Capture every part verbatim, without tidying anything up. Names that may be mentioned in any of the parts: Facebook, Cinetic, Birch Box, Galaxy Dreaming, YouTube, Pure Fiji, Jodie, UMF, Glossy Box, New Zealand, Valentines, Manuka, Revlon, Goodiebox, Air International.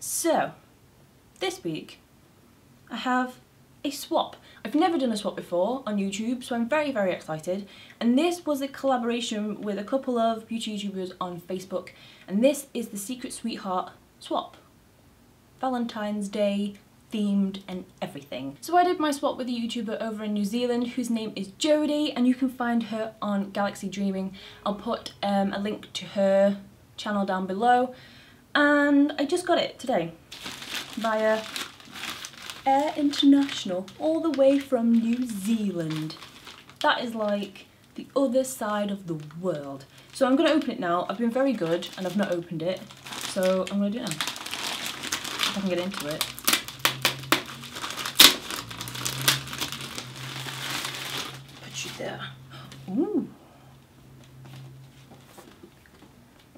So this week I have a swap. I've never done a swap before on YouTube, so I'm very very excited, and this was a collaboration with a couple of beauty YouTubers on Facebook, and this is the Secret Sweetheart swap, Valentine's Day themed and everything. So I did my swap with a YouTuber over in New Zealand whose name is Jodie, and you can find her on Galaxy Dreaming. I'll put um, a link to her channel down below, and I just got it today via Air International all the way from New Zealand. That is like the other side of the world. So I'm going to open it now. I've been very good and I've not opened it, so I'm going to do it now. If I can get into it. There. Ooh.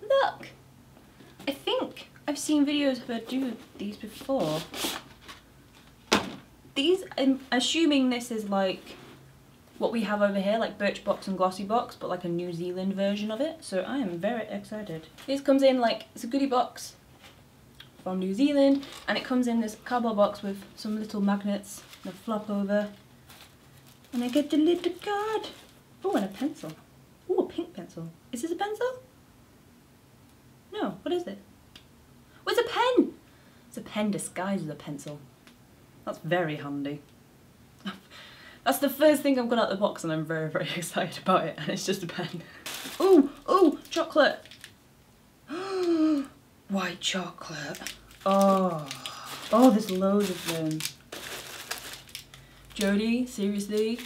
Look! I think I've seen videos of her do these before. These, I'm assuming this is like what we have over here, like Birch Box and Glossy Box, but like a New Zealand version of it. So I am very excited. This comes in like, it's a goodie box from New Zealand, and it comes in this cardboard box with some little magnets and a flop over. And I get the little card. Oh, and a pencil. Oh, a pink pencil. Is this a pencil? No, what is it? Oh, it's a pen! It's a pen disguised as a pencil. That's very handy. That's the first thing I've got out of the box and I'm very, very excited about it, and it's just a pen. Oh, oh, chocolate. White chocolate. Oh, oh, there's loads of them. Jodie, seriously,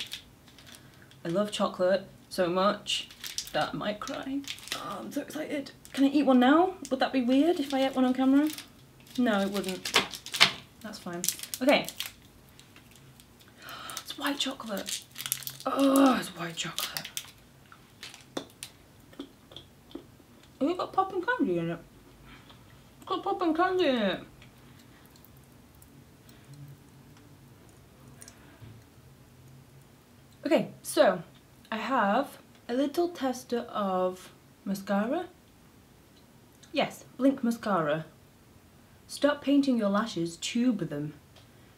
I love chocolate so much that I might cry. Oh, I'm so excited. Can I eat one now? Would that be weird if I ate one on camera? No, it wouldn't. That's fine. Okay. It's white chocolate. Oh, it's white chocolate. Oh, it's got popping candy in it. It's got popping candy in it. Okay, so I have a little tester of mascara. Yes, Blink mascara. Stop painting your lashes, tube them.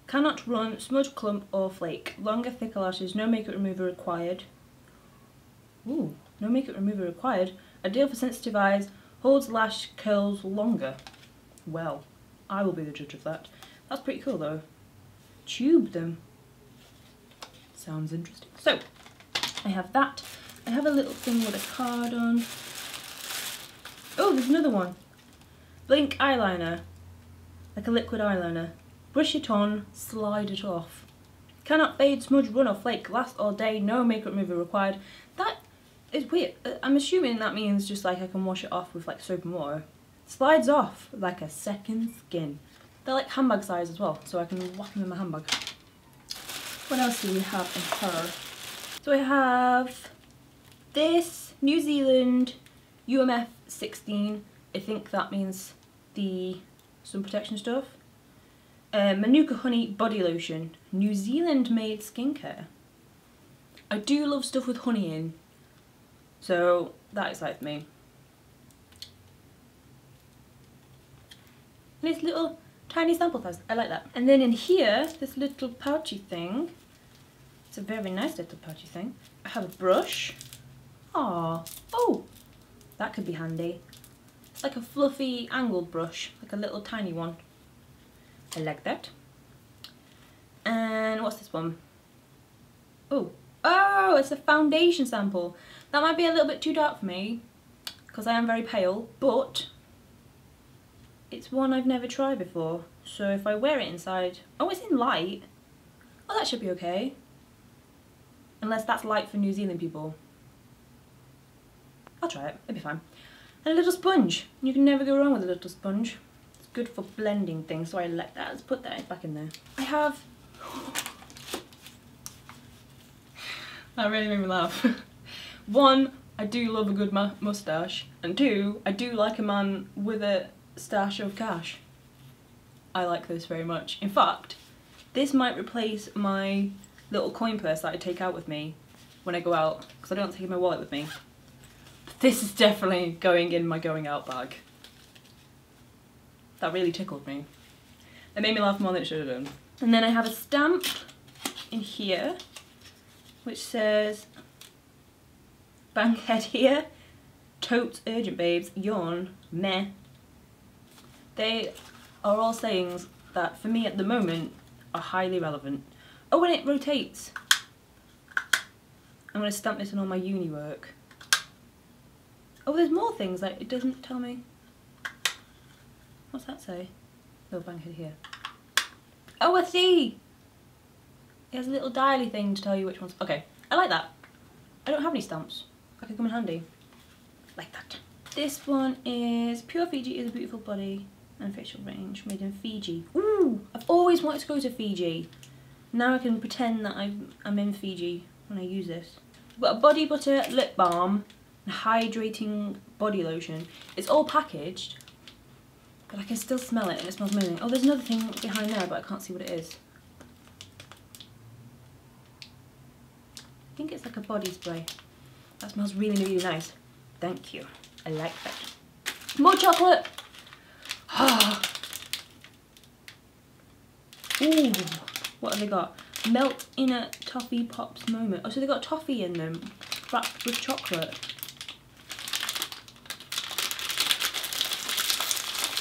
Cannot run, smudge, clump or flake. Longer, thicker lashes, no makeup remover required. Ooh, no makeup remover required. Ideal for sensitive eyes, holds lash curls longer. Well, I will be the judge of that. That's pretty cool though. Tube them. Sounds interesting. So, I have that. I have a little thing with a card on. Oh, there's another one. Blink eyeliner. Like a liquid eyeliner. Brush it on, slide it off. Cannot fade, smudge, run or flake. Last all day, no makeup remover required. That is weird. I'm assuming that means just like I can wash it off with like soap and water. Slides off like a second skin. They're like handbag size as well, so I can whack them in my handbag. What else do we have in her? So I have this New Zealand U M F sixteen. I think that means the sun protection stuff. Uh, Manuka Honey Body Lotion. New Zealand made skincare. I do love stuff with honey in, so that excites me. And it's little tiny sample size, I like that. And then in here, this little pouchy thing, it's a very nice little pouchy thing. I have a brush. Aww, oh, that could be handy. It's like a fluffy angled brush, like a little tiny one. I like that. And what's this one? Oh, oh, it's a foundation sample. That might be a little bit too dark for me, because I am very pale, but it's one I've never tried before, so if I wear it inside... Oh, it's in light. Oh, that should be okay. Unless that's light for New Zealand people. I'll try it, it'll be fine. And a little sponge. You can never go wrong with a little sponge. It's good for blending things, so I like that. Let's put that back in there. I have... That really made me laugh. One, I do love a good ma moustache. And two, I do like a man with a stash of cash. I like this very much. In fact, this might replace my little coin purse that I take out with me when I go out, because I don't take my wallet with me. But this is definitely going in my going out bag. That really tickled me. It made me laugh more than it should have done. And then I have a stamp in here which says Bankhead here, totes urgent babes, yawn, meh. They are all sayings that for me at the moment are highly relevant. Oh, and it rotates. I'm going to stamp this in all my uni work. Oh, there's more things, like it doesn't tell me. What's that say? Little Bankhead here. Oh, I see! It has a little dialy thing to tell you which ones. Okay, I like that. I don't have any stamps. That could come in handy. Like that. This one is Pure Fiji is a beautiful body and facial range made in Fiji. Ooh! I've always wanted to go to Fiji. Now I can pretend that I'm, I'm in Fiji when I use this. I've got a body butter, lip balm, and hydrating body lotion. It's all packaged, but I can still smell it and it smells amazing. Oh, there's another thing behind there, but I can't see what it is. I think it's like a body spray. That smells really, really nice. Thank you. I like that. More chocolate! Oh. Ooh, what have they got? Melt in a toffee pops moment. Oh, so they've got toffee in them wrapped with chocolate.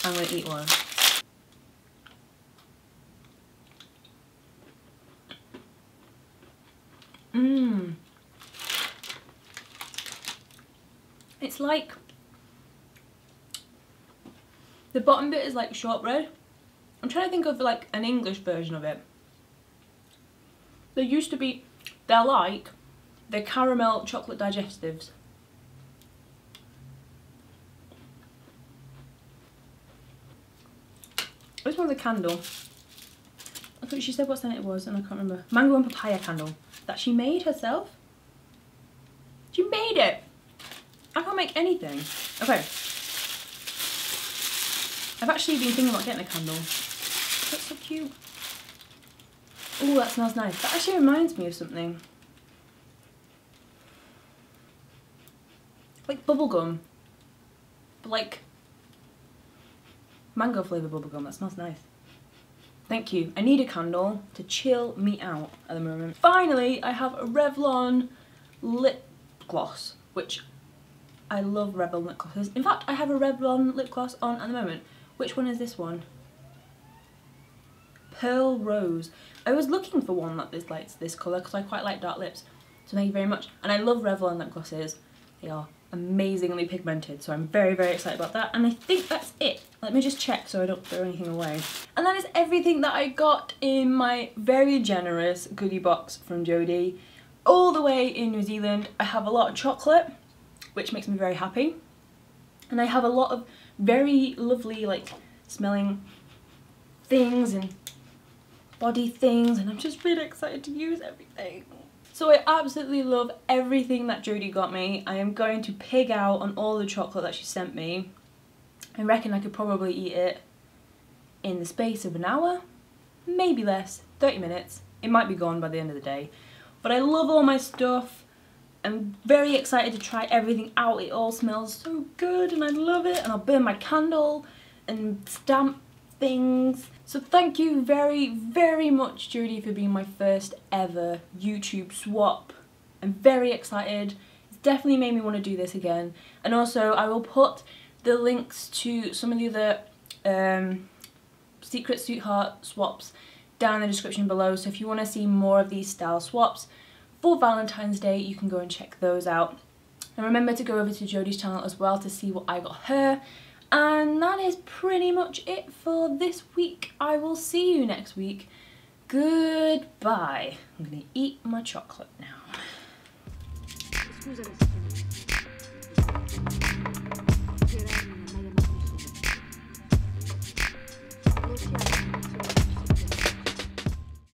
I'm going to eat one. Mmm. It's like, the bottom bit is like shortbread. I'm trying to think of like an English version of it. They used to be, they're like, the caramel chocolate digestives. This one's a candle. I thought she said what scent it was and I can't remember. Mango and papaya candle that she made herself. She made it! I can't make anything. Okay. I've actually been thinking about getting a candle. That's so cute. Oh, that smells nice. That actually reminds me of something. Like bubblegum. But like mango flavour bubblegum, that smells nice. Thank you. I need a candle to chill me out at the moment. Finally, I have a Revlon lip gloss, which I love Revlon lip glosses. In fact, I have a Revlon lip gloss on at the moment. Which one is this one? Pearl Rose. I was looking for one that this lights this colour because I quite like dark lips. So thank you very much. And I love Revlon lip glosses. They are amazingly pigmented, so I'm very very excited about that, and I think that's it. Let me just check so I don't throw anything away. And that is everything that I got in my very generous goodie box from Jodie, all the way in New Zealand. I have a lot of chocolate, which makes me very happy, and I have a lot of very lovely like smelling things and body things, and I'm just really excited to use everything. So I absolutely love everything that Jodie got me. I am going to pig out on all the chocolate that she sent me. I reckon I could probably eat it in the space of an hour, maybe less, thirty minutes. It might be gone by the end of the day. But I love all my stuff. I'm very excited to try everything out. It all smells so good and I love it. And I'll burn my candle and stamp things. So thank you very, very much, Jodie, for being my first ever YouTube swap. I'm very excited. It's definitely made me want to do this again. And also, I will put the links to some of the other um, Secret Sweetheart swaps down in the description below. So if you want to see more of these style swaps for Valentine's Day, you can go and check those out. And remember to go over to Jodie's channel as well to see what I got her. And that is pretty much it for this week. I will see you next week. Goodbye. I'm gonna eat my chocolate now.